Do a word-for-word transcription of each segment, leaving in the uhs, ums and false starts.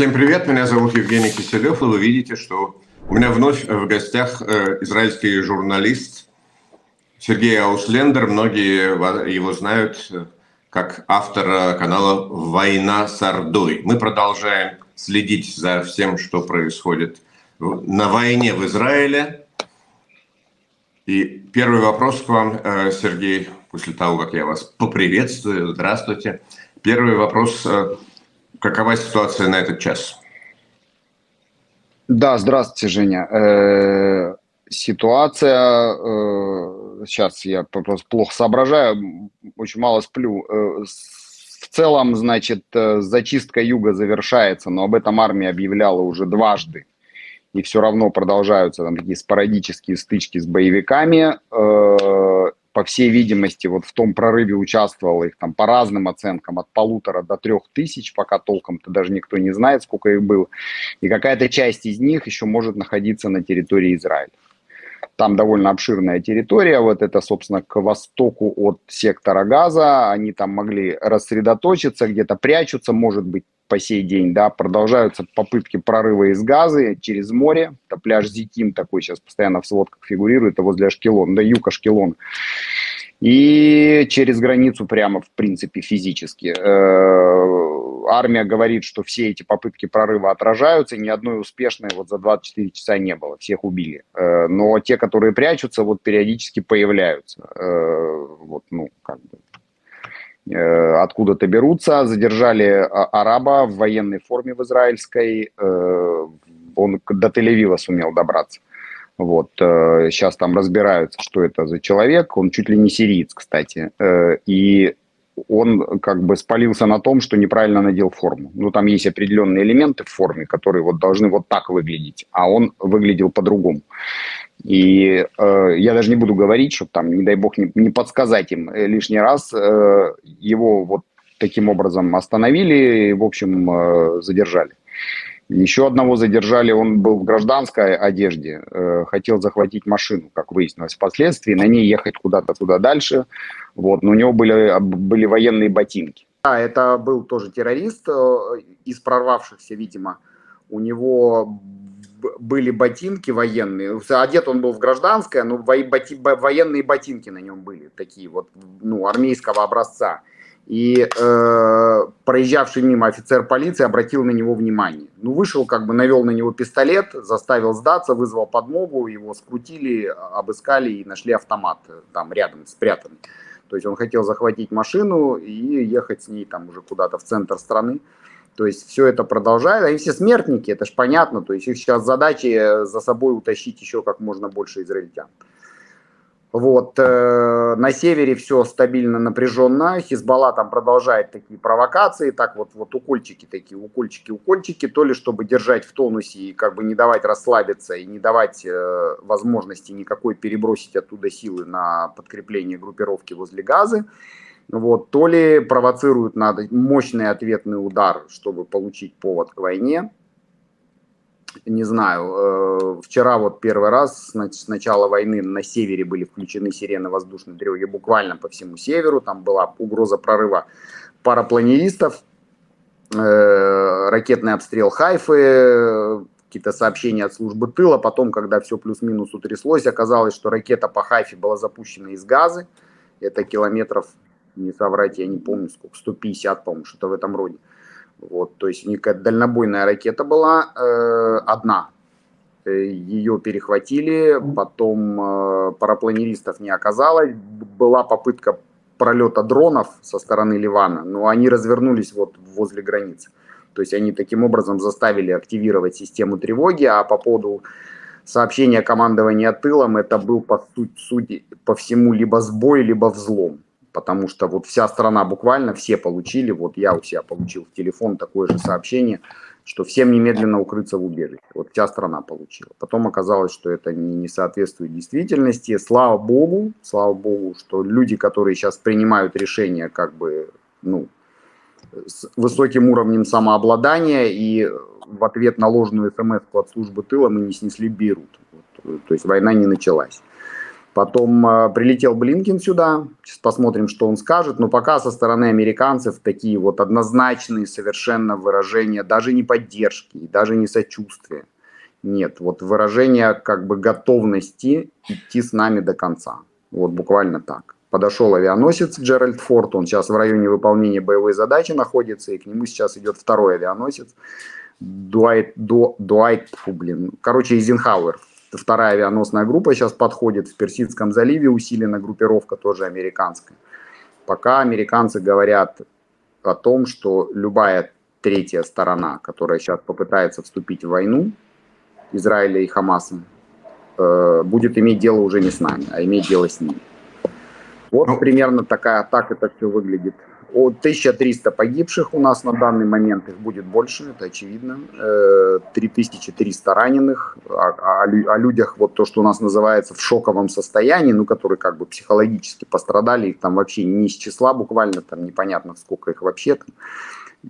Всем привет, меня зовут Евгений Киселёв, и вы видите, что у меня вновь в гостях израильский журналист Сергей Ауслендер. Многие его знают как автора канала «Война с Ордой». Мы продолжаем следить за всем, что происходит на войне в Израиле. И первый вопрос к вам, Сергей, после того, как я вас поприветствую. Здравствуйте. Первый вопрос. Какова ситуация на этот час? Да, здравствуйте, Женя. Э-э- ситуация... Э-э- сейчас я просто плохо соображаю, очень мало сплю. Э-э- в целом, значит, э- зачистка юга завершается, но об этом армия объявляла уже дважды. И все равно продолжаются там такие спорадические стычки с боевиками. По всей видимости, вот в том прорыве участвовало их там по разным оценкам от полутора до трех тысяч, пока толком-то даже никто не знает, сколько их было. И какая-то часть из них еще может находиться на территории Израиля. Там довольно обширная территория, вот это, собственно, к востоку от сектора Газа. Они там могли рассредоточиться, где-то прячутся, может быть, по сей день, да, продолжаются попытки прорыва из Газы через море. Это пляж Зитим такой сейчас постоянно в сводках фигурирует, а возле Ашкелона, да, юг Ашкелона. И через границу прямо, в принципе, физически. Армия говорит, что все эти попытки прорыва отражаются, и ни одной успешной вот за двадцать четыре часа не было, всех убили. Но те, которые прячутся, вот периодически появляются. Вот, ну, как бы... откуда-то берутся. Задержали араба в военной форме в израильской. Он до Тель-Авива сумел добраться. Вот. Сейчас там разбираются, что это за человек. Он чуть ли не сириец, кстати. И он как бы спалился на том, что неправильно надел форму. Ну, там есть определенные элементы в форме, которые вот должны вот так выглядеть, а он выглядел по-другому. И э, я даже не буду говорить, чтобы там, не дай бог, не, не подсказать им лишний раз. Э, его вот таким образом остановили и, в общем, э, задержали. Еще одного задержали, он был в гражданской одежде, э, хотел захватить машину, как выяснилось впоследствии, на ней ехать куда-то туда дальше, вот, но у него были, были военные ботинки. Да, это был тоже террорист, э, из прорвавшихся, видимо, у него были ботинки военные, одет он был в гражданское, но боти, военные ботинки на нем были, такие вот, ну, армейского образца. И э, проезжавший мимо офицер полиции обратил на него внимание. Ну, вышел, как бы навел на него пистолет, заставил сдаться, вызвал подмогу, его скрутили, обыскали и нашли автомат там рядом спрятанный. То есть он хотел захватить машину и ехать с ней там уже куда-то в центр страны. То есть все это продолжает. Они все смертники, это ж понятно. То есть их сейчас задача за собой утащить еще как можно больше израильтян. Вот, э, на севере все стабильно напряженно, Хизбалла там продолжает такие провокации, так вот, вот укольчики такие, укольчики, укольчики, то ли чтобы держать в тонусе и как бы не давать расслабиться и не давать э, возможности никакой перебросить оттуда силы на подкрепление группировки возле Газы, вот, то ли провоцируют на мощный ответный удар, чтобы получить повод к войне. Не знаю, вчера вот первый раз с начала войны на севере были включены сирены воздушной тревоги буквально по всему северу. Там была угроза прорыва парапланеристов, ракетный обстрел Хайфы, какие-то сообщения от службы тыла. Потом, когда все плюс-минус утряслось, оказалось, что ракета по Хайфе была запущена из Газы. Это километров, не соврать, я не помню сколько, сто пятьдесят, по-моему, что-то в этом роде. Вот, то есть некая дальнобойная ракета была, э, одна, ее перехватили, потом э, парапланеристов не оказалось, была попытка пролета дронов со стороны Ливана, но они развернулись вот возле границы, то есть они таким образом заставили активировать систему тревоги, а по поводу сообщения командования тылом это был по сути, судя по всему, либо сбой, либо взлом. Потому что вот вся страна буквально, все получили, вот я у себя получил в телефон такое же сообщение, что всем немедленно укрыться в убежище. Вот вся страна получила. Потом оказалось, что это не соответствует действительности. Слава Богу, слава Богу, что люди, которые сейчас принимают решения как бы, ну, с высоким уровнем самообладания и в ответ на ложную смс от службы тыла мы не снесли Бейрут. Вот. То есть война не началась. Потом э, прилетел Блинкен сюда, сейчас посмотрим, что он скажет, но пока со стороны американцев такие вот однозначные совершенно выражения, даже не поддержки, даже не сочувствия. Нет, вот выражение как бы готовности идти с нами до конца, вот буквально так. Подошел авианосец Джеральд Форд, он сейчас в районе выполнения боевой задачи находится, и к нему сейчас идет второй авианосец, Дуайт, Ду, Дуайт фу, блин, короче, Эйзенхауэр. Вторая авианосная группа сейчас подходит в Персидском заливе, усилена группировка тоже американская. Пока американцы говорят о том, что любая третья сторона, которая сейчас попытается вступить в войну Израиля и Хамаса, э, будет иметь дело уже не с нами, а иметь дело с ними. Вот примерно такая, так это все выглядит. тысяча триста погибших у нас на данный момент, их будет больше, это очевидно. три тысячи триста раненых, о, о, о людях, вот то, что у нас называется в шоковом состоянии, ну, которые как бы психологически пострадали, их там вообще не из числа, буквально там непонятно, сколько их вообще там.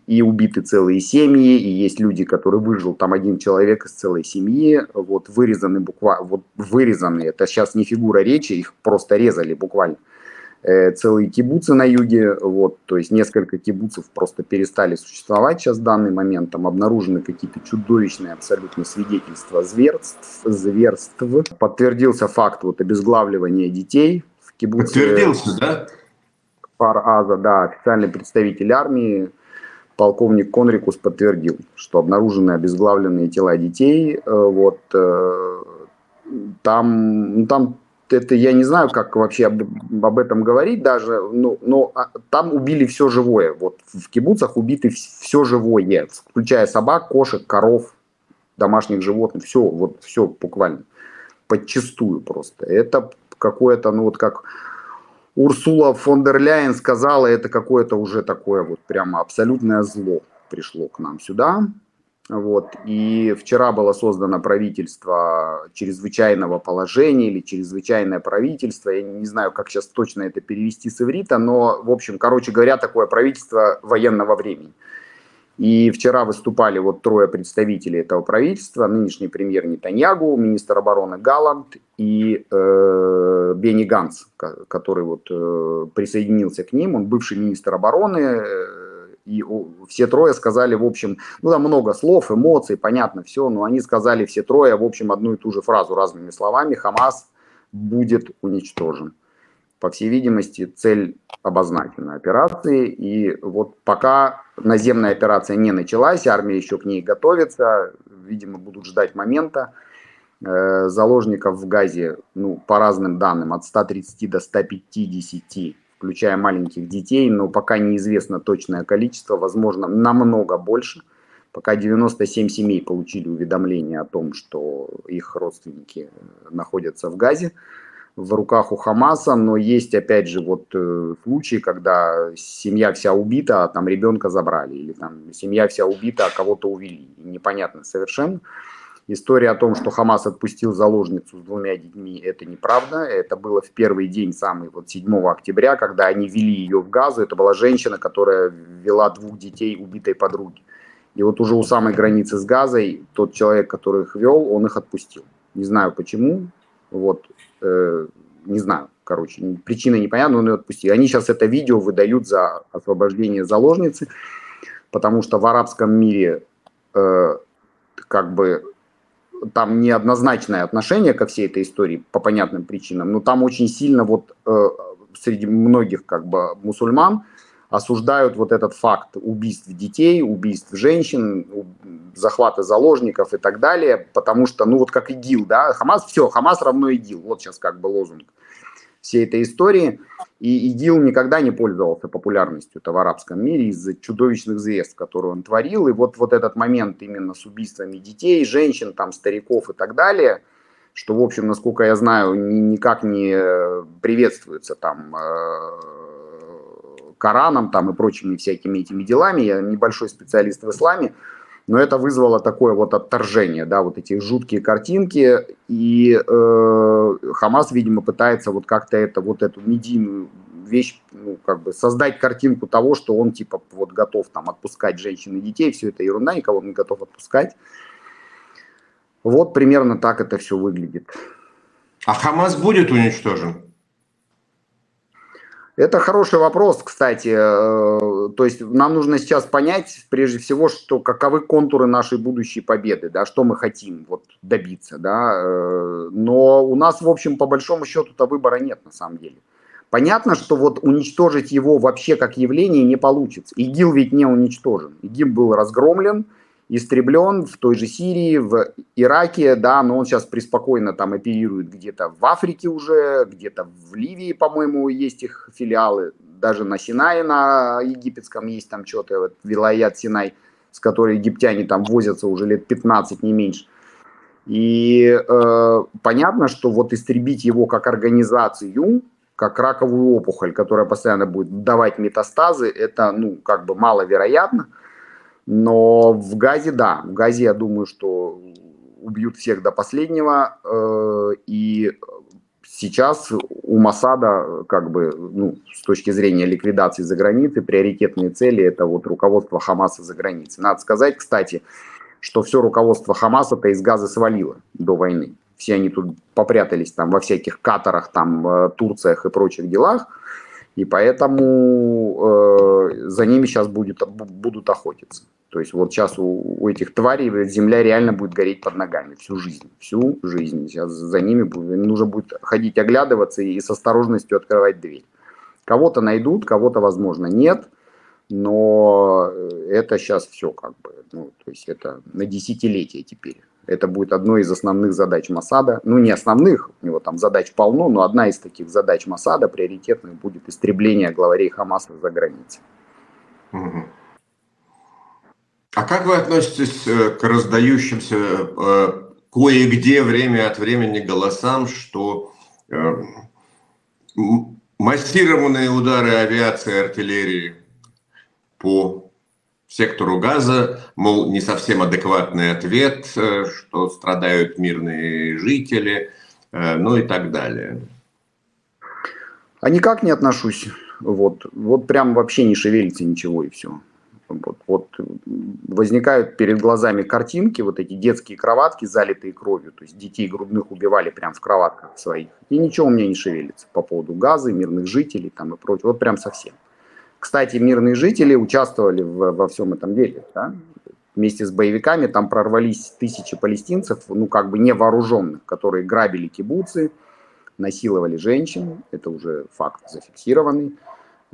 И убиты целые семьи, и есть люди, которые выжил там один человек из целой семьи, вот вырезаны буквально, вот вырезаны, это сейчас не фигура речи, их просто резали буквально. Целые кибуцы на юге, вот, то есть несколько кибуцев просто перестали существовать сейчас в данный момент, там обнаружены какие-то чудовищные абсолютно свидетельства зверств, зверств. Подтвердился факт вот обезглавливания детей в кибуце. Подтвердился, да? Кфар-Аза, да, официальный представитель армии, полковник Конрикус подтвердил, что обнаружены обезглавленные тела детей, вот, там, ну, там это я не знаю, как вообще об, об этом говорить даже, но, но там убили все живое. Вот в кибуцах убиты все живое, включая собак, кошек, коров, домашних животных. Все, вот все буквально, подчистую просто. Это какое-то, ну вот как Урсула фон дер Ляйен сказала, это какое-то уже такое вот прямо абсолютное зло пришло к нам сюда. Вот. И вчера было создано правительство чрезвычайного положения или чрезвычайное правительство. Я не знаю, как сейчас точно это перевести с иврита, но, в общем, короче говоря, такое правительство военного времени. И вчера выступали вот трое представителей этого правительства, нынешний премьер Нетаньяху, министр обороны Галланд и э, Бенни Ганц, который вот, э, присоединился к ним, он бывший министр обороны. И все трое сказали, в общем, ну там много слов, эмоций, понятно, все, но они сказали все трое, в общем, одну и ту же фразу разными словами: Хамас будет уничтожен. По всей видимости, цель обозначена операции, и вот пока наземная операция не началась, армия еще к ней готовится, видимо, будут ждать момента. Заложников в Газе, ну, по разным данным, от ста тридцати до ста пятидесяти, включая маленьких детей, но пока неизвестно точное количество, возможно, намного больше. Пока девяносто семь семей получили уведомление о том, что их родственники находятся в Газе, в руках у Хамаса, но есть, опять же, вот случаи, когда семья вся убита, а там ребенка забрали, или там семья вся убита, а кого-то увели, непонятно совершенно. История о том, что Хамас отпустил заложницу с двумя детьми, это неправда. Это было в первый день, самый вот седьмого октября, когда они вели ее в Газу. Это была женщина, которая вела двух детей убитой подруги. И вот уже у самой границы с Газой тот человек, который их вел, он их отпустил. Не знаю почему, вот, э, не знаю, короче, причина непонятна, он ее отпустил. Они сейчас это видео выдают за освобождение заложницы, потому что в арабском мире э, как бы... Там неоднозначное отношение ко всей этой истории по понятным причинам, но там очень сильно вот э, среди многих как бы мусульман осуждают вот этот факт убийств детей, убийств женщин, захвата заложников и так далее, потому что, ну вот как ИГИЛ, да, Хамас, все, Хамас равно ИГИЛ, вот сейчас как бы лозунг всей этой истории, и ИГИЛ никогда не пользовался популярностью в арабском мире из-за чудовищных зверств, которые он творил, и вот, вот этот момент именно с убийствами детей, женщин, там, стариков и так далее, что, в общем, насколько я знаю, никак не приветствуется там Кораном там, и прочими всякими этими делами, я небольшой специалист в исламе, но это вызвало такое вот отторжение, да, вот эти жуткие картинки, и э, Хамас, видимо, пытается вот как-то это, вот эту медийную вещь, ну, как бы создать картинку того, что он, типа, вот готов там отпускать женщин и детей, все это ерунда, никого он не готов отпускать. Вот примерно так это все выглядит. А Хамас будет уничтожен? Это хороший вопрос, кстати. То есть нам нужно сейчас понять, прежде всего, что каковы контуры нашей будущей победы, да, что мы хотим вот, добиться. Да. Но у нас, в общем, по большому счету-то выбора нет на самом деле. Понятно, что вот уничтожить его вообще как явление не получится. ИГИЛ ведь не уничтожен. ИГИЛ был разгромлен, истреблен в той же Сирии, в Ираке, да, но он сейчас преспокойно там оперирует где-то в Африке уже, где-то в Ливии, по-моему, есть их филиалы, даже на Синае, на египетском есть там что-то, вот, вилаят Синай, с которой египтяне там возятся уже лет пятнадцать, не меньше. И э, понятно, что вот истребить его как организацию, как раковую опухоль, которая постоянно будет давать метастазы, это, ну, как бы маловероятно. Но в Газе, да, в Газе, я думаю, что убьют всех до последнего, и сейчас у МОСАДа, как бы, ну, с точки зрения ликвидации за границей, приоритетные цели – это вот руководство Хамаса за границей. Надо сказать, кстати, что все руководство Хамаса-то из Газы свалило до войны. Все они тут попрятались там во всяких Катарах, там, Турциях и прочих делах. И поэтому э, за ними сейчас будет, будут охотиться. То есть вот сейчас у, у этих тварей земля реально будет гореть под ногами всю жизнь. Всю жизнь. Сейчас за ними нужно будет ходить, оглядываться и с осторожностью открывать дверь. Кого-то найдут, кого-то, возможно, нет. Но это сейчас все как бы. Ну, то есть это на десятилетие теперь. Это будет одной из основных задач МОСАДа. Ну, не основных, у него там задач полно, но одна из таких задач МОСАДа приоритетных будет истребление главарей Хамаса за границей. Угу. А как вы относитесь к раздающимся э, кое-где время от времени голосам, что э, массированные удары авиации и артиллерии по сектору Газа, мол, не совсем адекватный ответ, что страдают мирные жители, ну и так далее? А никак не отношусь. Вот, вот прям вообще не шевелится ничего и все. Вот, вот возникают перед глазами картинки, вот эти детские кроватки, залитые кровью, то есть детей грудных убивали прям в кроватках своих. И ничего у меня не шевелится по поводу Газа, мирных жителей там и прочего. Вот прям совсем. Кстати, мирные жители участвовали в, во всем этом деле. Да? Вместе с боевиками там прорвались тысячи палестинцев, ну как бы невооруженных, которые грабили кибуцы, насиловали женщин, это уже факт зафиксированный,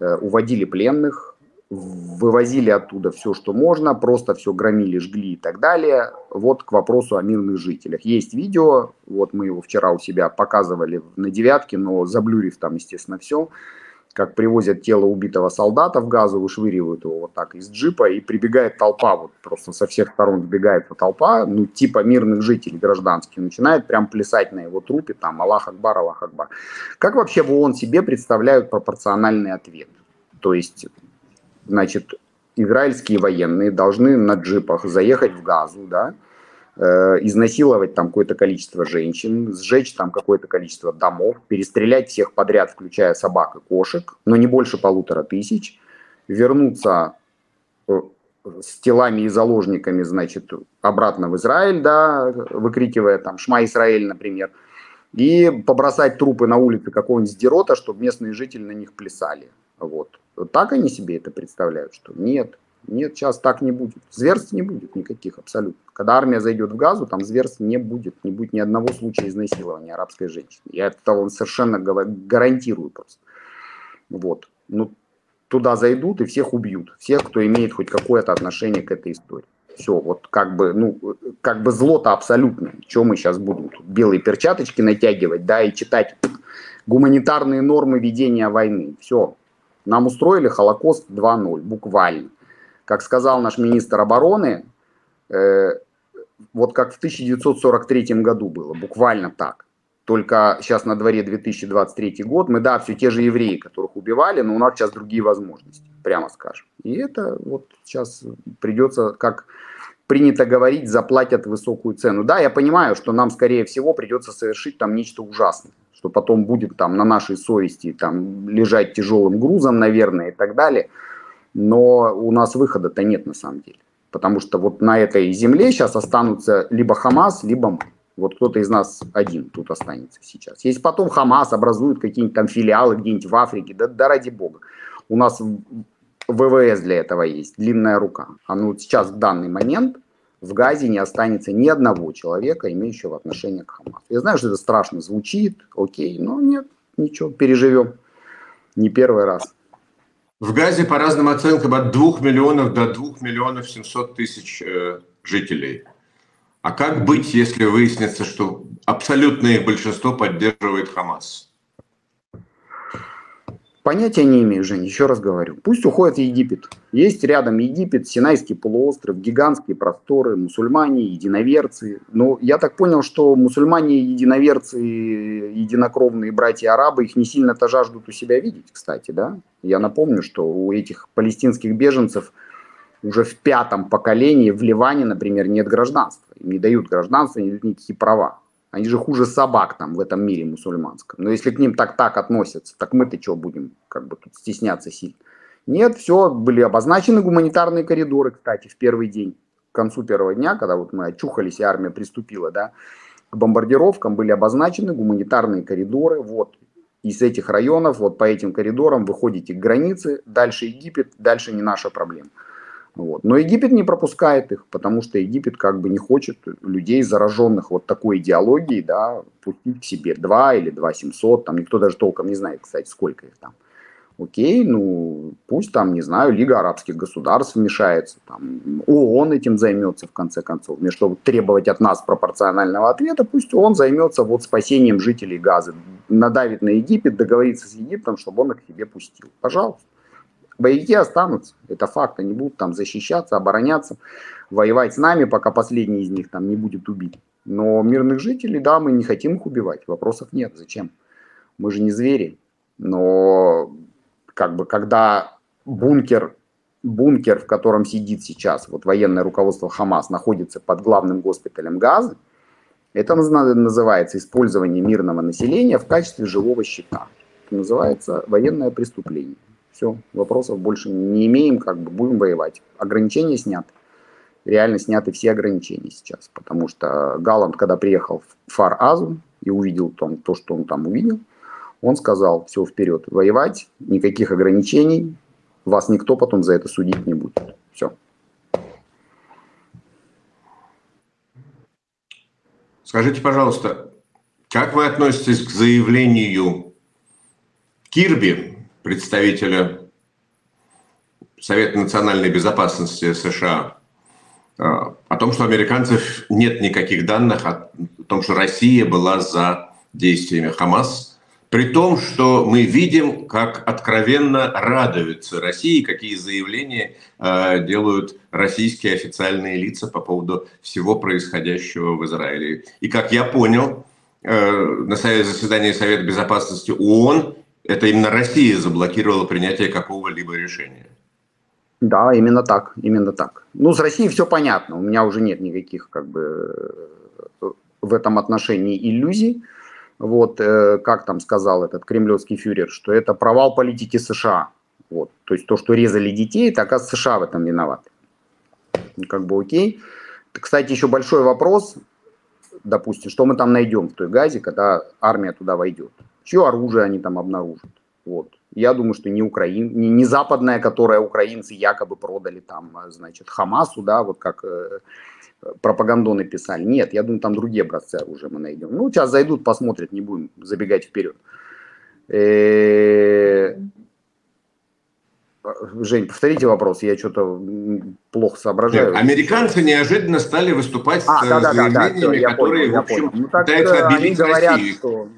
э, уводили пленных, вывозили оттуда все, что можно, просто все громили, жгли и так далее. Вот к вопросу о мирных жителях. Есть видео, вот мы его вчера у себя показывали на девятке, но заблюрив там, естественно, все. Как привозят тело убитого солдата в Газу, вышвыривают его вот так из джипа, и прибегает толпа, вот просто со всех сторон вбегает толпа, ну типа мирных жителей гражданских, начинает прям плясать на его трупе, там Аллах Акбар, Аллах Акбар. Как вообще в ООН себе представляют пропорциональный ответ? То есть, значит, израильские военные должны на джипах заехать в Газу, да, изнасиловать там какое-то количество женщин, сжечь там какое-то количество домов, перестрелять всех подряд, включая собак и кошек, но не больше полутора тысяч, вернуться с телами и заложниками, значит, обратно в Израиль, да, выкрикивая там «Шма Исраэль», например, и побросать трупы на улице какого-нибудь сдерота, чтобы местные жители на них плясали. Вот. Вот так они себе это представляют, что нет. Нет, сейчас так не будет. Зверств не будет никаких абсолютно. Когда армия зайдет в Газу, там зверств не будет. Не будет ни одного случая изнасилования арабской женщины. Я это вам совершенно гарантирую просто. Вот. Ну, туда зайдут и всех убьют. Всех, кто имеет хоть какое-то отношение к этой истории. Все, вот как бы, ну, как бы зло-то абсолютно. Что мы сейчас будем? Тут белые перчаточки натягивать, да, и читать гуманитарные нормы ведения войны. Все. Нам устроили Холокост два ноль, буквально. Как сказал наш министр обороны, э, вот как в тысяча девятьсот сорок третьем году было, буквально так. Только сейчас на дворе две тысячи двадцать третий год, мы, да, все те же евреи, которых убивали, но у нас сейчас другие возможности, прямо скажем. И это вот сейчас придется, как принято говорить, заплатят высокую цену. Да, я понимаю, что нам, скорее всего, придется совершить там нечто ужасное, что потом будет там на нашей совести там лежать тяжелым грузом, наверное, и так далее. Но у нас выхода-то нет на самом деле. Потому что вот на этой земле сейчас останутся либо Хамас, либо мы. Вот кто-то из нас один тут останется сейчас. Если потом Хамас образует какие-нибудь там филиалы где-нибудь в Африке, да, да ради бога. У нас ВВС для этого есть, длинная рука. А ну сейчас, в данный момент, в Газе не останется ни одного человека, имеющего отношение к Хамасу. Я знаю, что это страшно звучит, окей, но нет, ничего, переживем. Не первый раз. В Газе, по разным оценкам, от двух миллионов до двух миллионов семисот тысяч э, жителей. А как быть, если выяснится, что абсолютное их большинство поддерживает Хамас? Понятия не имею, Жень, еще раз говорю. Пусть уходят в Египет. Есть рядом Египет, Синайский полуостров, гигантские просторы, мусульмане, единоверцы. Но я так понял, что мусульмане, единоверцы, единокровные братья-арабы, их не сильно-то жаждут у себя видеть, кстати, да? Я напомню, что у этих палестинских беженцев уже в пятом поколении в Ливане, например, нет гражданства. Им не дают гражданства, не дают никакие права. Они же хуже собак там в этом мире мусульманском. Но если к ним так-так относятся, так мы-то чего будем как бы тут стесняться сильно? Нет, все, были обозначены гуманитарные коридоры, кстати, в первый день. К концу первого дня, когда вот мы очухались и армия приступила, да, к бомбардировкам, были обозначены гуманитарные коридоры. Вот из этих районов, вот по этим коридорам выходите к границе, дальше Египет, дальше не наша проблема. Вот. Но Египет не пропускает их, потому что Египет как бы не хочет людей, зараженных вот такой идеологией, да, пустить к себе два или два семьсот, там никто даже толком не знает, кстати, сколько их там. Окей, ну пусть там, не знаю, Лига арабских государств вмешается, там, ООН этим займется в конце концов. Вместо того, чтобы требовать от нас пропорционального ответа, пусть ООН займется вот спасением жителей Газы, надавит на Египет, договорится с Египтом, чтобы он их к себе пустил. Пожалуйста. Боевики останутся, это факт, они будут там защищаться, обороняться, воевать с нами, пока последний из них там не будет убит. Но мирных жителей, да, мы не хотим их убивать, вопросов нет, зачем? Мы же не звери. Но как бы когда бункер, бункер, в котором сидит сейчас вот военное руководство Хамас, находится под главным госпиталем Газы, это называется использование мирного населения в качестве живого щита. Это называется военное преступление. Все, вопросов больше не имеем, как бы будем воевать. Ограничения сняты. Реально сняты все ограничения сейчас. Потому что Галланд, когда приехал в Кфар-Азу и увидел там, то, что он там увидел, он сказал, все, вперед, воевать, никаких ограничений, вас никто потом за это судить не будет. Все. Скажите, пожалуйста, как вы относитесь к заявлению Кирби, представителя Совета национальной безопасности США, о том, что у американцев нет никаких данных о том, что Россия была за действиями Хамас, при том, что мы видим, как откровенно радуются России, какие заявления делают российские официальные лица по поводу всего происходящего в Израиле. И, как я понял, на заседании Совета безопасности ООН это именно Россия заблокировала принятие какого-либо решения. Да, именно так, именно так. Ну, с Россией все понятно. У меня уже нет никаких, как бы, в этом отношении иллюзий. Вот, э, как там сказал этот кремлевский фюрер, что это провал политики США. Вот, то есть то, что резали детей, так а США в этом виноваты. Как бы окей. Кстати, еще большой вопрос, допустим, что мы там найдем в той Газе, когда армия туда войдет. Чье оружие они там обнаружат? Вот. Я думаю, что не, украин, не, не западное, которое украинцы якобы продали там, значит, Хамасу, да, вот как э, пропагандоны писали. Нет, я думаю, там другие образцы оружия мы найдем. Ну, сейчас зайдут, посмотрят, не будем забегать вперед. Э-э... Жень, повторите вопрос, я что-то плохо соображаю. Нет, американцы неожиданно стали выступать а, с да, заявлениями, да, да, которые, понял, в общем, ну, так, пытаются обелить Россию. Что...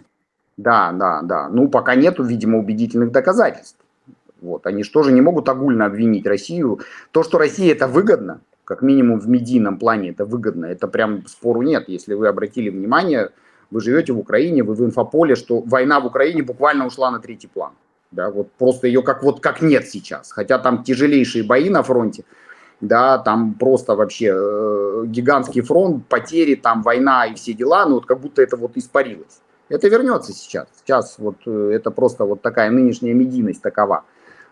Да, да, да. Ну, пока нету, видимо, убедительных доказательств. Вот. Они же тоже не могут огульно обвинить Россию. То, что России это выгодно, как минимум в медийном плане это выгодно, это прям спору нет. Если вы обратили внимание, вы живете в Украине, вы в инфополе, что война в Украине буквально ушла на третий план. Да, вот просто ее как, вот как нет сейчас. Хотя там тяжелейшие бои на фронте, да, там просто вообще э, гигантский фронт, потери, там война и все дела, ну вот как будто это вот испарилось. Это вернется сейчас. Сейчас вот это просто вот такая нынешняя медийность такова.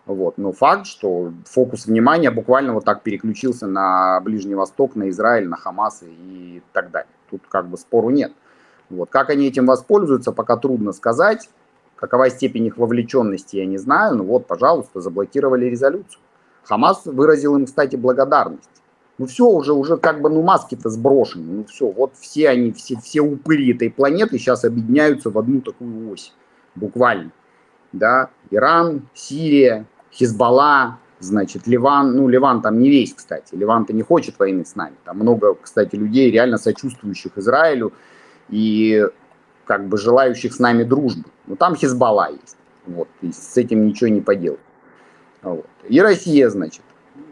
Вот. Но факт, что фокус внимания буквально вот так переключился на Ближний Восток, на Израиль, на Хамас и так далее. Тут как бы спору нет. Вот. Как они этим воспользуются, пока трудно сказать. Какова степень их вовлеченности, я не знаю. Ну вот, пожалуйста, заблокировали резолюцию. Хамас выразил им, кстати, благодарность. Ну все, уже, уже как бы ну маски-то сброшены. Ну все, вот все они, все, все упыри этой планеты сейчас объединяются в одну такую ось. Буквально. Да? Иран, Сирия, Хизбалла, значит, Ливан. Ну, Ливан там не весь, кстати. Ливан-то не хочет войны с нами. Там много, кстати, людей, реально сочувствующих Израилю и как бы желающих с нами дружбы. Но там Хизбалла есть. Вот. И с этим ничего не поделать. Вот. И Россия, значит,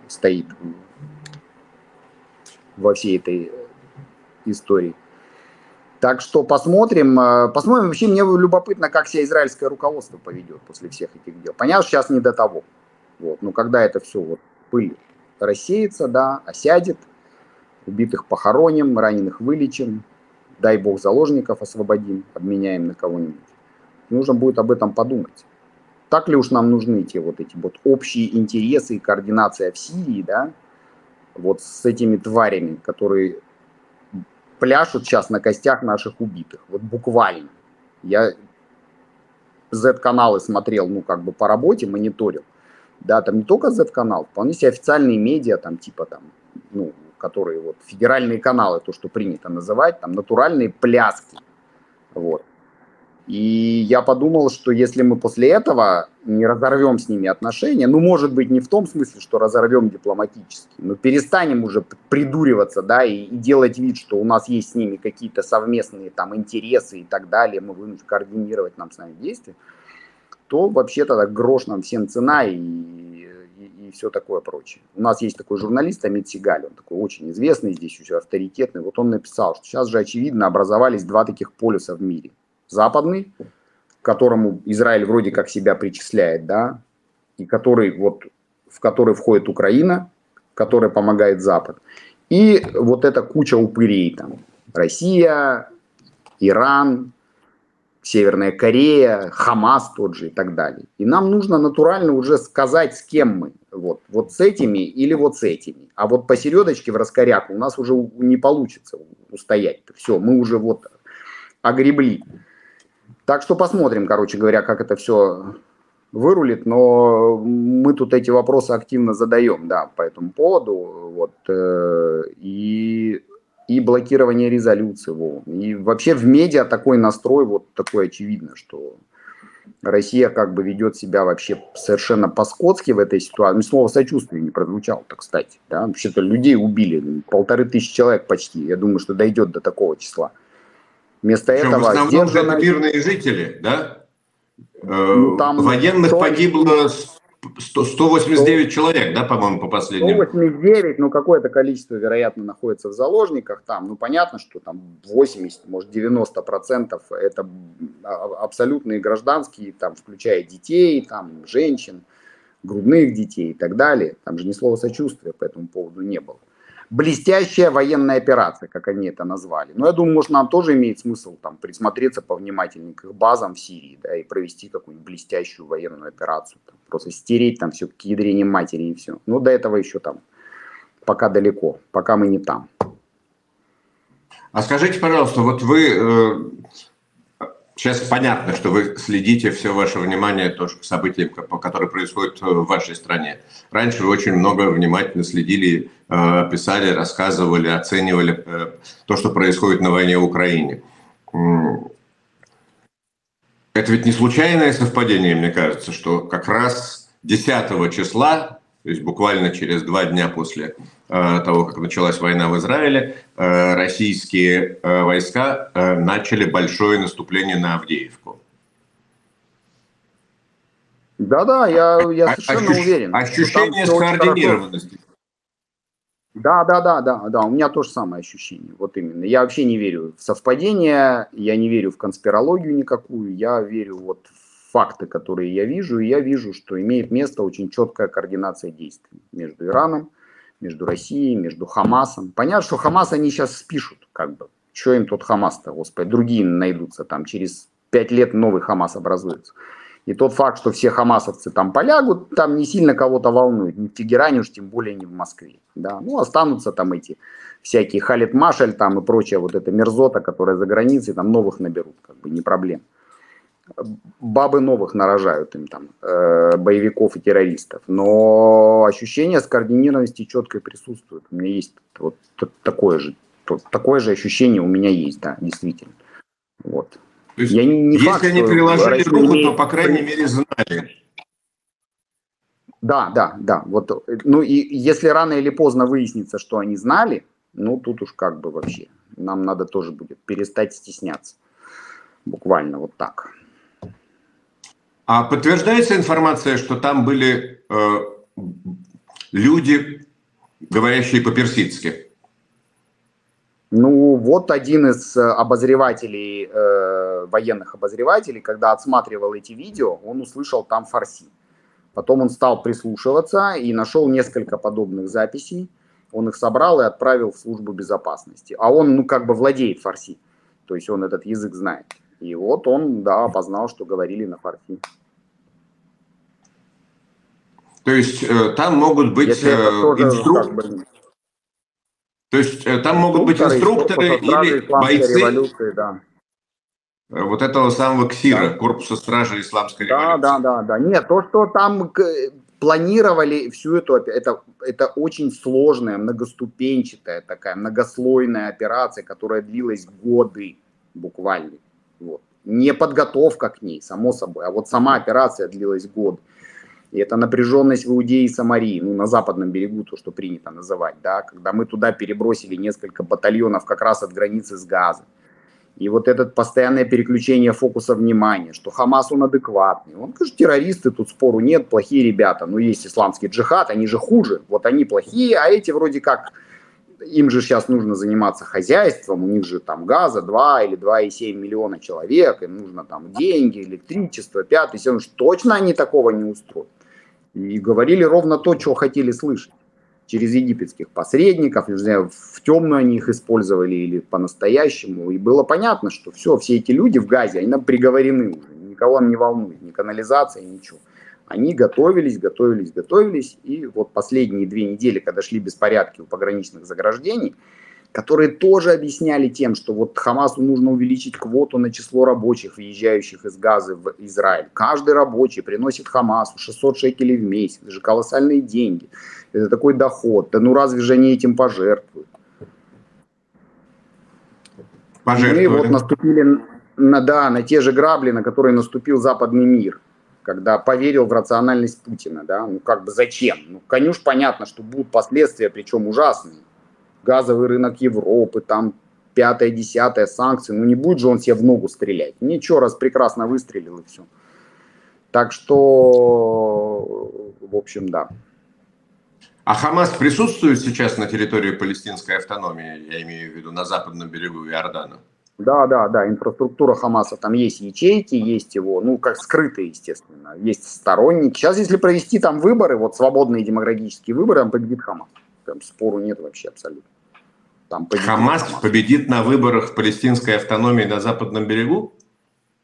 стоит во всей этой истории. Так что посмотрим. Посмотрим. Вообще мне любопытно, как себя израильское руководство поведет после всех этих дел. Понятно, что сейчас не до того. Вот. Но когда это все вот пыль рассеется, да, осядет, убитых похороним, раненых вылечим, дай бог заложников освободим, обменяем на кого-нибудь. Нужно будет об этом подумать. Так ли уж нам нужны те вот эти вот общие интересы и координация в Сирии, да, вот с этими тварями, которые пляшут сейчас на костях наших убитых. Вот буквально. Я зет-каналы смотрел, ну, как бы по работе, мониторил. Да, там не только зет-канал, вполне себе официальные медиа, там, типа, там, ну, которые вот федеральные каналы, то, что принято называть, там, натуральные пляски. Вот. И я подумал, что если мы после этого не разорвем с ними отношения, ну, может быть, не в том смысле, что разорвем дипломатически, но перестанем уже придуриваться, да, и, и делать вид, что у нас есть с ними какие-то совместные там интересы и так далее, мы вынуждены координировать нам с нами действия, то вообще-то так грош нам всем цена и, и, и все такое прочее. У нас есть такой журналист Амит Сигаль, он такой очень известный, здесь еще авторитетный, вот он написал, что сейчас же, очевидно, образовались два таких полюса в мире. Западный, к которому Израиль вроде как себя причисляет, да, и который вот, в который входит Украина, которая помогает Запад. И вот эта куча упырей там. Россия, Иран, Северная Корея, Хамас тот же и так далее. И нам нужно натурально уже сказать, с кем мы. Вот, вот с этими или вот с этими. А вот посередочке в раскоряку у нас уже не получится устоять. Все, мы уже вот огребли. Так что посмотрим, короче говоря, как это все вырулит, но мы тут эти вопросы активно задаем, да, по этому поводу, вот, и, и блокирование резолюции, вот. И вообще в медиа такой настрой, вот такой очевидно, что Россия как бы ведет себя вообще совершенно по-скотски в этой ситуации, слово сочувствие не прозвучало-то, кстати, да, вообще-то людей убили, полторы тысячи человек почти, я думаю, что дойдет до такого числа. Вместо Причем этого в основном же это мирные жители, да? Ну, там военных сто погибло сто восемьдесят девять сто человек, да, по-моему, по последнему? сто восемьдесят девять, ну какое-то количество, вероятно, находится в заложниках там. Ну понятно, что там восемьдесят, может девяносто процентов это абсолютные гражданские, там, включая детей, там, женщин, грудных детей и так далее. Там же ни слова сочувствия по этому поводу не было. Блестящая военная операция, как они это назвали. Но я думаю, может, нам тоже имеет смысл там присмотреться повнимательнее к их базам в Сирии, да, и провести какую-нибудь блестящую военную операцию. Там, просто стереть там все к ядрене матери и все. Но до этого еще там пока далеко, пока мы не там. А скажите, пожалуйста, вот вы... Э, сейчас понятно, что вы следите, все ваше внимание тоже к событиям, которые происходят в вашей стране. Раньше вы очень много внимательно следили, писали, рассказывали, оценивали то, что происходит на войне в Украине. Это ведь не случайное совпадение, мне кажется, что как раз десятого числа, то есть буквально через два дня после того, как началась война в Израиле, российские войска начали большое наступление на Авдеевку. Да-да, я, я совершенно Ощущ... уверен. Ощущение скоординированности. Да, да, да, да, да, у меня то же самое ощущение, вот именно. Я вообще не верю в совпадения, я не верю в конспирологию никакую, я верю вот в факты, которые я вижу, и я вижу, что имеет место очень четкая координация действий между Ираном, между Россией, между Хамасом. Понятно, что Хамас они сейчас спишут, как бы, что им тут Хамас-то, господи, другие найдутся там, через пять лет новый Хамас образуется. И тот факт, что все хамасовцы там полягут, там не сильно кого-то волнует, ни в Тегеране уж, тем более не в Москве. Да? Ну, останутся там эти всякие Халид Машаль там и прочая вот эта мерзота, которая за границей, там новых наберут, как бы не проблем. Бабы новых нарожают им там, э, боевиков и террористов. Но ощущение скоординированности четко присутствует. У меня есть вот такое же, такое же ощущение у меня есть, да, действительно. Вот. То есть, я не, не если факт, они приложили руку, то, по крайней мере, знали. Да, да, да. Вот. Ну и если рано или поздно выяснится, что они знали, ну тут уж как бы вообще. Нам надо тоже будет перестать стесняться. Буквально вот так. А подтверждается информация, что там были э, люди, говорящие по-персидски? Ну, вот один из обозревателей, э, военных обозревателей, когда отсматривал эти видео, он услышал там фарси. Потом он стал прислушиваться и нашел несколько подобных записей. Он их собрал и отправил в службу безопасности. А он, ну, как бы владеет фарси. То есть он этот язык знает. И вот он, да, опознал, что говорили на фарси. То есть э, там могут быть э, инструкторы. То есть э, там могут быть инструкторы или бойцы, да, вот этого самого КСИРа, да, корпуса стражи исламской революции. Да, да, да, да. Нет, то, что там планировали всю эту, это, это очень сложная, многоступенчатая такая, многослойная операция, которая длилась годы буквально. Вот. Не подготовка к ней, само собой, а вот сама операция длилась год. И это напряженность в Иудее и Самарии, ну, на Западном берегу, то, что принято называть, да, когда мы туда перебросили несколько батальонов как раз от границы с Газой. И вот это постоянное переключение фокуса внимания, что Хамас, он адекватный. Он, конечно, террористы, тут спору нет, плохие ребята. Но есть исламский джихад, они же хуже. Вот они плохие, а эти вроде как, им же сейчас нужно заниматься хозяйством. У них же там Газа два или два и семь миллиона человек. Им нужно там деньги, электричество, пять, семь. Точно они такого не устроят. И говорили ровно то, что хотели слышать. Через египетских посредников, не знаю, в темную они их использовали или по-настоящему. И было понятно, что все, все эти люди в Газе, они нам приговорены уже, никого не волнует, ни канализация, ничего. Они готовились, готовились, готовились, и вот последние две недели, когда шли беспорядки у пограничных заграждений, которые тоже объясняли тем, что вот Хамасу нужно увеличить квоту на число рабочих, въезжающих из Газы в Израиль. Каждый рабочий приносит Хамасу шестьсот шекелей в месяц, это же колоссальные деньги. Это такой доход. Да ну разве же они этим пожертвуют? Пожертвовали. Мы вот наступили на, да, на те же грабли, на которые наступил западный мир, когда поверил в рациональность Путина. Да? Ну как бы зачем? Ну, конечно, понятно, что будут последствия, причем ужасные. Газовый рынок Европы, там пятая, десятая, санкции. Ну не будет же он себе в ногу стрелять. Ничего, раз прекрасно выстрелил и все. Так что, в общем, да. А Хамас присутствует сейчас на территории палестинской автономии, я имею в виду, на западном берегу Иордана? Да, да, да, инфраструктура Хамаса, там есть ячейки, есть его, ну, как скрытые, естественно, есть сторонники. Сейчас, если провести там выборы, вот свободные демократические выборы, там победит Хамас. Там спору нет вообще абсолютно. Там победит Хамас, Хамас победит на выборах палестинской автономии на западном берегу?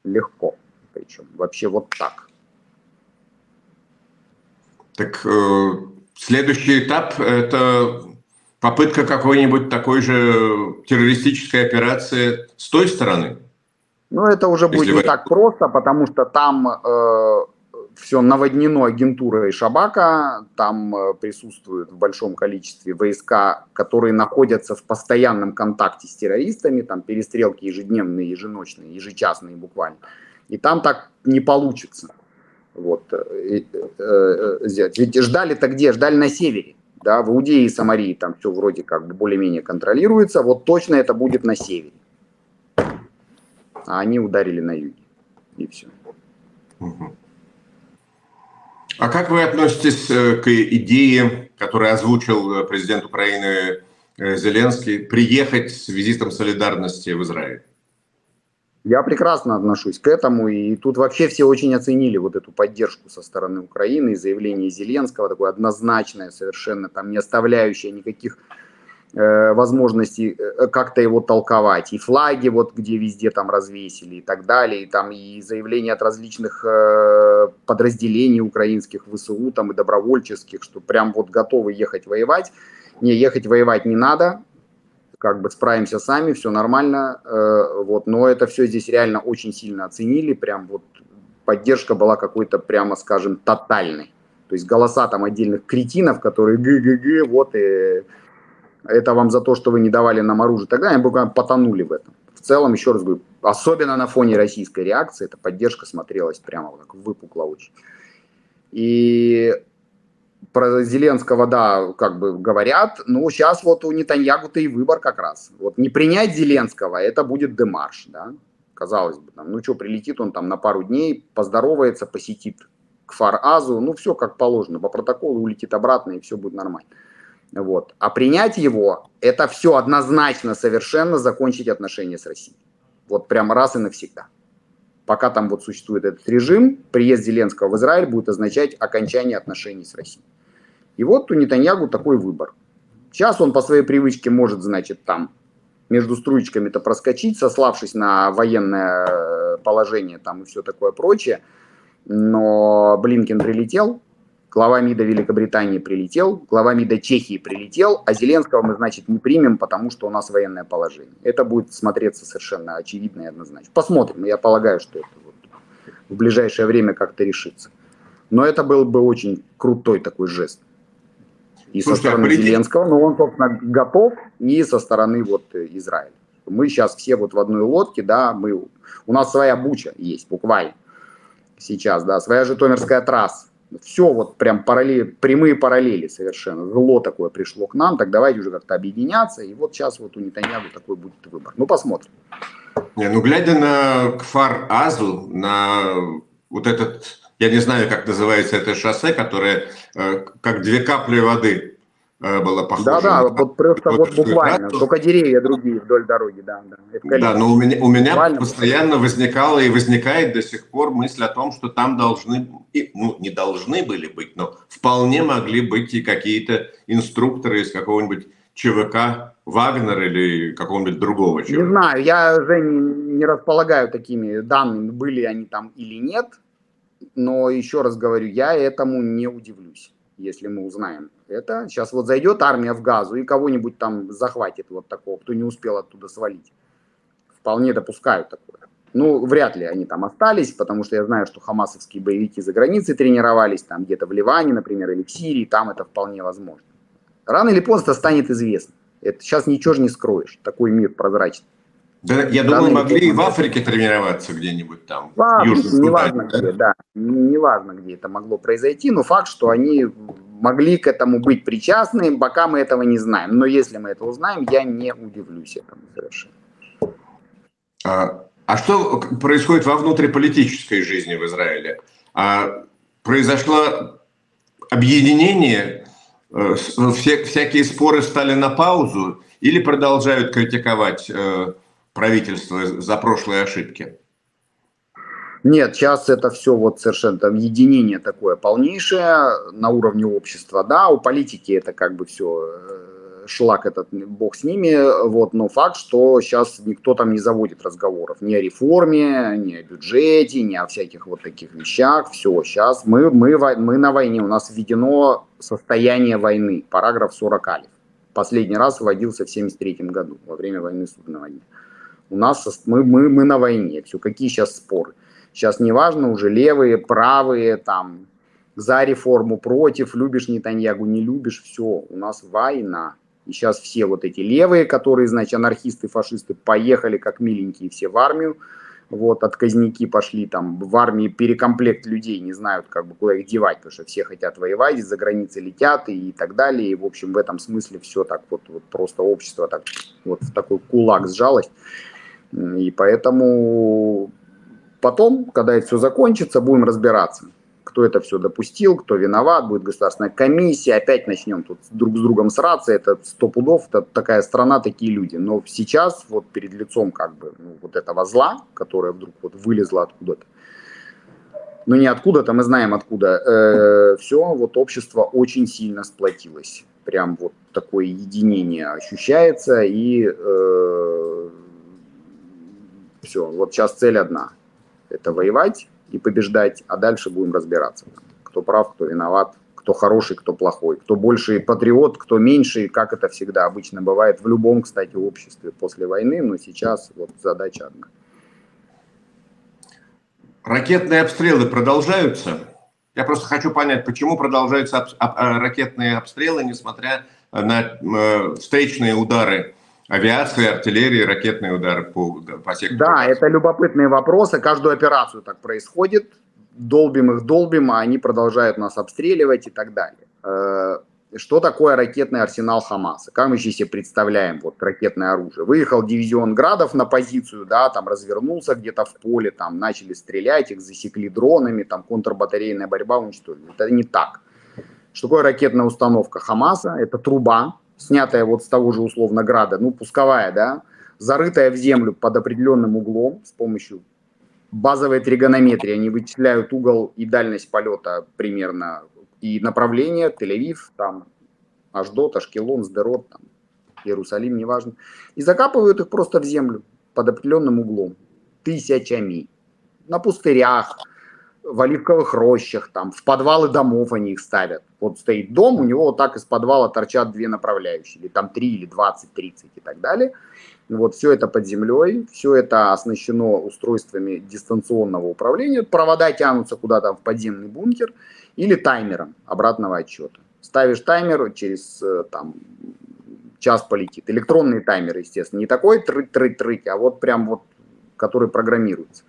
Легко, причем, вообще вот так. Так... Э... Следующий этап – это попытка какой-нибудь такой же террористической операции с той стороны? Ну, это уже будет не так просто, потому что там э, все наводнено агентурой Шабака, там э, присутствуют в большом количестве войска, которые находятся в постоянном контакте с террористами, там перестрелки ежедневные, еженочные, ежечасные буквально, и там так не получится. Вот. Ведь ждали-то где? Ждали на севере. Да, в Иудее и Самарии там все вроде как бы более-менее контролируется. Вот точно это будет на севере. А они ударили на юге. И все. Угу. А как вы относитесь к идее, которую озвучил президент Украины Зеленский, приехать с визитом солидарности в Израиль? Я прекрасно отношусь к этому, и тут вообще все очень оценили вот эту поддержку со стороны Украины, и заявление Зеленского, такое однозначное совершенно, там не оставляющее никаких э, возможностей э, как-то его толковать. И флаги вот где везде там развесили и так далее, и там и заявления от различных э, подразделений украинских ВСУ там и добровольческих, что прям вот готовы ехать воевать. Не, ехать воевать не надо. как бы справимся сами, все нормально, э, вот, но это все здесь реально очень сильно оценили, прям вот поддержка была какой-то, прямо скажем, тотальной. То есть голоса там отдельных кретинов, которые гы-гы-гы, вот, и это вам за то, что вы не давали нам оружие, тогда они буквально потонули в этом. В целом, еще раз говорю, особенно на фоне российской реакции, эта поддержка смотрелась прямо вот так выпукло очень. И про Зеленского, да, как бы говорят, ну, сейчас вот у Нетаньяху-то и выбор как раз. Вот не принять Зеленского, это будет демарш, да, казалось бы, там, ну, что, прилетит он там на пару дней, поздоровается, посетит Кфар-Азу, ну, все как положено, по протоколу улетит обратно, и все будет нормально. Вот. А принять его, это все однозначно совершенно закончить отношения с Россией. Вот прям раз и навсегда. Пока там вот существует этот режим, приезд Зеленского в Израиль будет означать окончание отношений с Россией. И вот у Нетаньяху такой выбор. Сейчас он по своей привычке может, значит, там между струечками-то проскочить, сославшись на военное положение там и все такое прочее. Но Блинкен прилетел. Глава МИДа Великобритании прилетел, глава МИДа Чехии прилетел, а Зеленского мы, значит, не примем, потому что у нас военное положение. Это будет смотреться совершенно очевидно и однозначно. Посмотрим, я полагаю, что это вот в ближайшее время как-то решится. Но это был бы очень крутой такой жест. И Слушайте, со стороны а Зеленского, но он, собственно, готов, и со стороны вот Израиля. Мы сейчас все вот в одной лодке, да, мы, у нас своя буча есть буквально сейчас, да, своя житомирская трасса. Все вот прям параллели, прямые параллели совершенно. Зло такое пришло к нам, так давайте уже как-то объединяться. И вот сейчас вот у Нетаньяху такой будет выбор. Ну, посмотрим. Не, ну, глядя на Кфар-Азу, на вот этот, я не знаю, как называется это шоссе, которое э, как две капли воды э, было похоже. Да-да, вот просто вот буквально, градус. Только деревья другие вдоль дороги, да. Да, да, но у меня, у меня постоянно возникала и возникает до сих пор мысль о том, что там должны... И, ну, не должны были быть, но вполне могли быть и какие-то инструкторы из какого-нибудь ЧВК «Вагнер» или какого-нибудь другого ЧВК. Не знаю, я уже не, не располагаю такими данными, были они там или нет, но еще раз говорю, я этому не удивлюсь, если мы узнаем это. Сейчас вот зайдет армия в Газу и кого-нибудь там захватит вот такого, кто не успел оттуда свалить. Вполне допускаю такое. Ну, вряд ли они там остались, потому что я знаю, что хамасовские боевики за границей тренировались, там где-то в Ливане, например, или в Сирии, там это вполне возможно. Рано или поздно станет известно. Это сейчас ничего же не скроешь, такой мир прозрачный. Да, я Рано думаю, могли и в Африке тренироваться где-нибудь там. В Южном неважно где, да, неважно где это могло произойти, но факт, что они могли к этому быть причастны, пока мы этого не знаем. Но если мы это узнаем, я не удивлюсь этому совершенно. А... А что происходит во внутриполитической жизни в Израиле? А произошло объединение, все, всякие споры стали на паузу или продолжают критиковать правительство за прошлые ошибки? Нет, сейчас это все вот совершенно там, единение такое полнейшее на уровне общества. Да, у политики это как бы все... Шлак этот, бог с ними, вот, но факт, что сейчас никто там не заводит разговоров ни о реформе, ни о бюджете, ни о всяких вот таких вещах, все, сейчас мы, мы, мы на войне, у нас введено состояние войны, параграф сорок алиф, последний раз вводился в семьдесят третьем году, во время войны судного дня, у нас, мы, мы, мы на войне, все, какие сейчас споры, сейчас неважно, уже левые, правые, там, за реформу, против, любишь Нетаньяху, не любишь, все, у нас война. И сейчас все вот эти левые, которые, значит, анархисты, фашисты, поехали как миленькие все в армию. Вот, отказники пошли там в армии, перекомплект людей, не знают, как бы, куда их девать, потому что все хотят воевать, из-за границы летят и, и так далее. И, в общем, в этом смысле все так вот, вот просто общество так вот в такой кулак сжалось. И поэтому потом, когда это все закончится, будем разбираться. Кто это все допустил, кто виноват, будет государственная комиссия, опять начнем тут друг с другом сраться, это сто пудов, это такая страна, такие люди. Но сейчас вот перед лицом как бы ну, вот этого зла, которое вдруг вот вылезло откуда-то, ну не откуда-то, мы знаем откуда, э, все, вот общество очень сильно сплотилось, прям вот такое единение ощущается и э, все, вот сейчас цель одна, это воевать. И побеждать, а дальше будем разбираться, кто прав, кто виноват, кто хороший, кто плохой, кто больше патриот, кто меньше, как это всегда обычно бывает в любом, кстати, обществе после войны, но сейчас вот задача одна. Ракетные обстрелы продолжаются? Я просто хочу понять, почему продолжаются об, об, ракетные обстрелы, несмотря на э, встречные удары авиации, артиллерии, ракетные удары по, по сектору. Да, это любопытные вопросы. Каждую операцию так происходит. Долбим их, долбим, а они продолжают нас обстреливать и так далее. Что такое ракетный арсенал Хамаса? Как мы сейчас себе представляем вот, ракетное оружие? Выехал дивизион Градов на позицию, да, там развернулся где-то в поле, там начали стрелять, их засекли дронами, там контрбатарейная борьба уничтожена. Это не так. Что такое ракетная установка Хамаса? Это труба, снятая вот с того же условно Града, ну пусковая, да, зарытая в землю под определенным углом с помощью базовой тригонометрии. Они вычисляют угол и дальность полета примерно и направление, Тель-Авив, там, Ашдод, Ашкелон, Сдерот, там, Иерусалим, неважно. И закапывают их просто в землю под определенным углом, тысячами. На пустырях, в оливковых рощах, там, в подвалы домов они их ставят. Вот стоит дом, у него вот так из подвала торчат две направляющие, или там три, или двадцать, тридцать и так далее. Вот все это под землей, все это оснащено устройствами дистанционного управления. Провода тянутся куда-то в подземный бункер или таймером обратного отсчета. Ставишь таймер, через там, час полетит. Электронные таймеры, естественно, не такой тры-тры-тры, а вот прям вот, который программируется.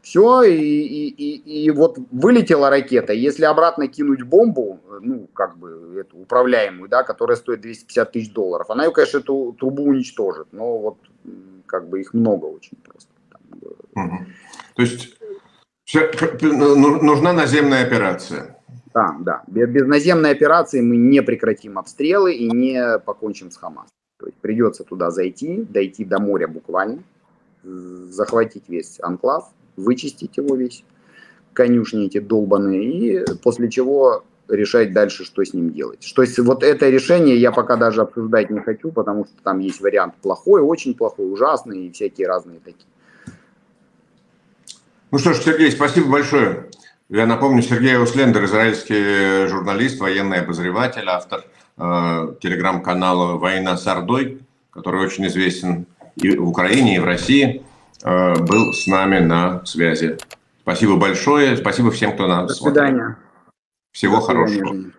Все, и, и, и, и вот вылетела ракета. Если обратно кинуть бомбу, ну, как бы, эту управляемую, да, которая стоит двести пятьдесят тысяч долларов, она ее, конечно, эту трубу уничтожит, но вот, как бы, их много очень просто. Угу. То есть все, нужна наземная операция? Да, да. Без, без наземной операции мы не прекратим обстрелы и не покончим с Хамасом. То есть придется туда зайти, дойти до моря буквально, захватить весь анклав, вычистить его весь, конюшни эти долбаные, и после чего решать дальше, что с ним делать. Что с... Вот это решение я пока даже обсуждать не хочу, потому что там есть вариант плохой, очень плохой, ужасный и всякие разные такие. Ну что ж, Сергей, спасибо большое. Я напомню, Сергей Ауслендер, израильский журналист, военный обозреватель, автор э, телеграм-канала «Война с Ордой», который очень известен и в Украине, и в России, был с нами на связи. Спасибо большое. Спасибо всем, кто нас смотрел. До свидания. Всего хорошего.